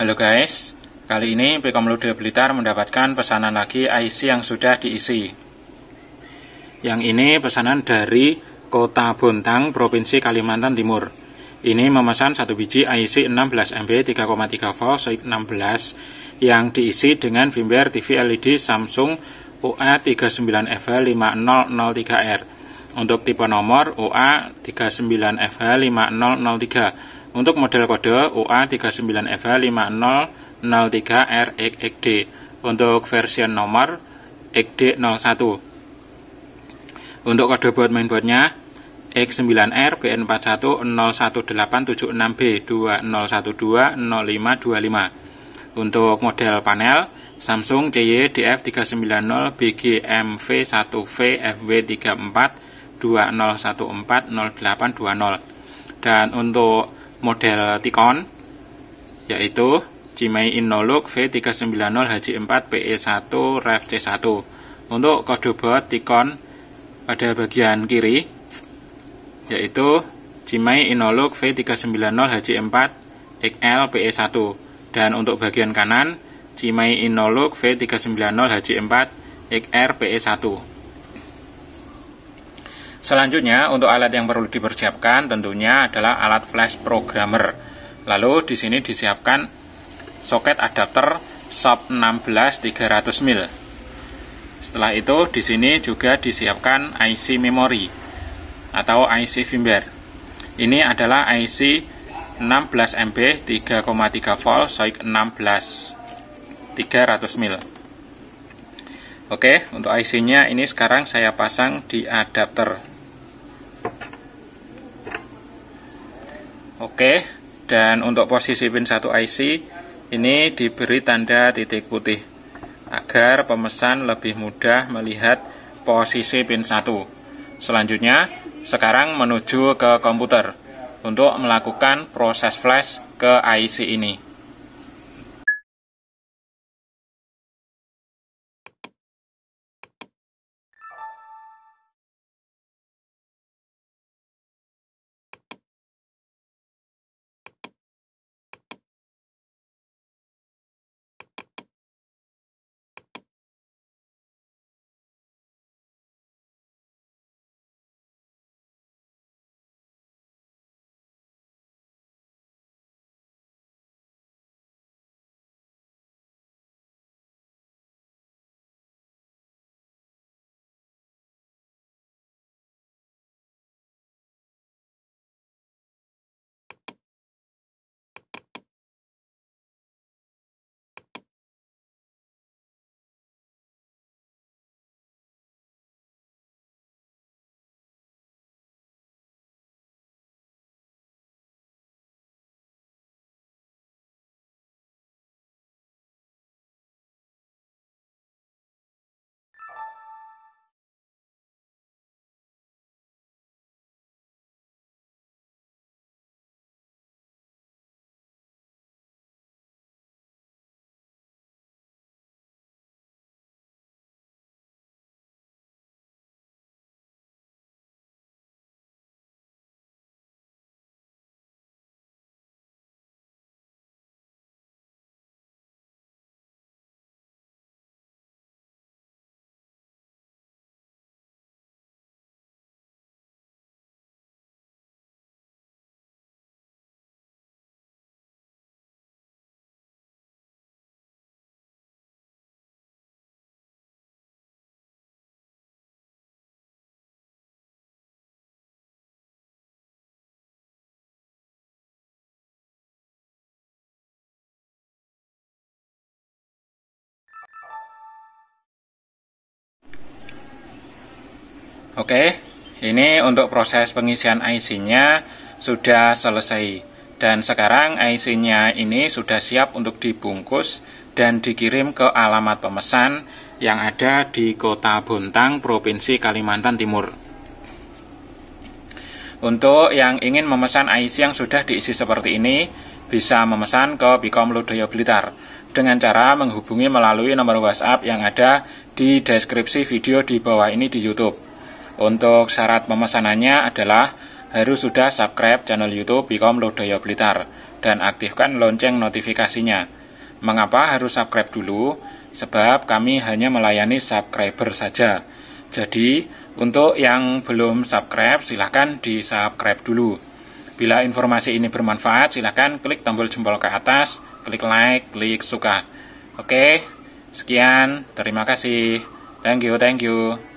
Halo guys, kali ini Picom Lodoyo Blitar mendapatkan pesanan lagi IC yang sudah diisi. Yang ini pesanan dari kota Bontang, Provinsi Kalimantan Timur. Ini memesan satu biji IC 16MB 3,3V SOIC16 yang diisi dengan firmware TV LED Samsung OA39FH5003R untuk tipe nomor OA39FH5003. Untuk model kode OA39FH5003RXD untuk versi nomor XD01. Untuk kode board mainboardnya X9RBN4101876B20120525. Untuk model panel Samsung CEDF390BGMV1VFW3420140820. Dan untuk model Tikon yaitu Chimei Innolux V390 HJ4 PE1 REV C1. Untuk kode board Tikon pada bagian kiri yaitu Chimei Innolux V390 HJ4 XL PE1, dan untuk bagian kanan Chimei Innolux V390 HJ4 XR PE1. Selanjutnya untuk alat yang perlu dipersiapkan tentunya adalah alat flash programmer. Lalu di sini disiapkan soket adapter SOP 16 300 mil. Setelah itu di sini juga disiapkan IC memori atau IC firmware. Ini adalah IC 16MB 3,3V SOIC16 300 mil. Oke, untuk IC-nya ini sekarang saya pasang di adapter. Oke, dan untuk posisi pin 1 IC ini diberi tanda titik putih agar pemesan lebih mudah melihat posisi pin 1. Selanjutnya, sekarang menuju ke komputer untuk melakukan proses flash ke IC ini. Oke, ini untuk proses pengisian IC-nya sudah selesai. Dan sekarang IC-nya ini sudah siap untuk dibungkus dan dikirim ke alamat pemesan yang ada di kota Bontang, Provinsi Kalimantan Timur. Untuk yang ingin memesan IC yang sudah diisi seperti ini, bisa memesan ke Picom Lodoyo Blitar dengan cara menghubungi melalui nomor WhatsApp yang ada di deskripsi video di bawah ini di YouTube. Untuk syarat pemesanannya adalah harus sudah subscribe channel YouTube Picom Lodoyo Blitar dan aktifkan lonceng notifikasinya. Mengapa harus subscribe dulu? Sebab kami hanya melayani subscriber saja. Jadi, untuk yang belum subscribe, silahkan di-subscribe dulu. Bila informasi ini bermanfaat, silahkan klik tombol jempol ke atas, klik like, klik suka. Oke, sekian, terima kasih. Thank you.